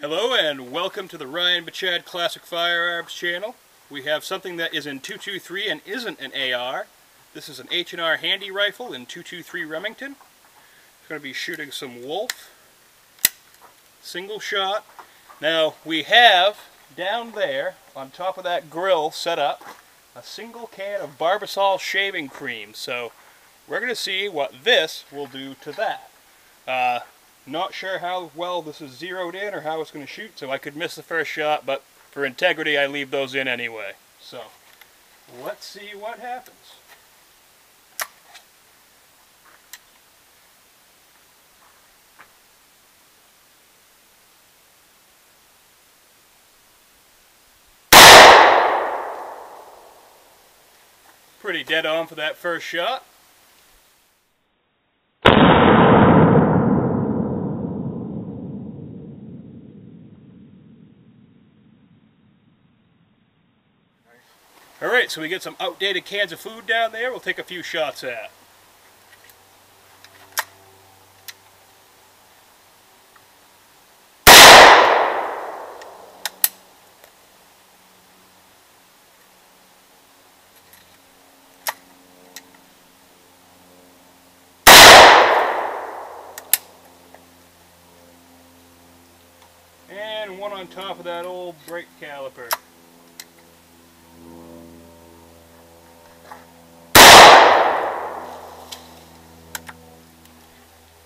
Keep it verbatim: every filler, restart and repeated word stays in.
Hello and welcome to the Ryan Michad Classic Firearms channel. We have something that is in two twenty-three and isn't an A R. This is an H and R Handi-Rifle in two twenty-three Remington. It's going to be shooting some Wolf. Single shot. Now we have down there on top of that grill set up a single can of Barbasol shaving cream. So we're going to see what this will do to that. Uh, Not sure how well this is zeroed in or how it's going to shoot, so I could miss the first shot, but for integrity I leave those in anyway. So, let's see what happens. Pretty dead on for that first shot. Alright, so we get some outdated cans of food down there, we'll take a few shots at. And one on top of that old brake caliper.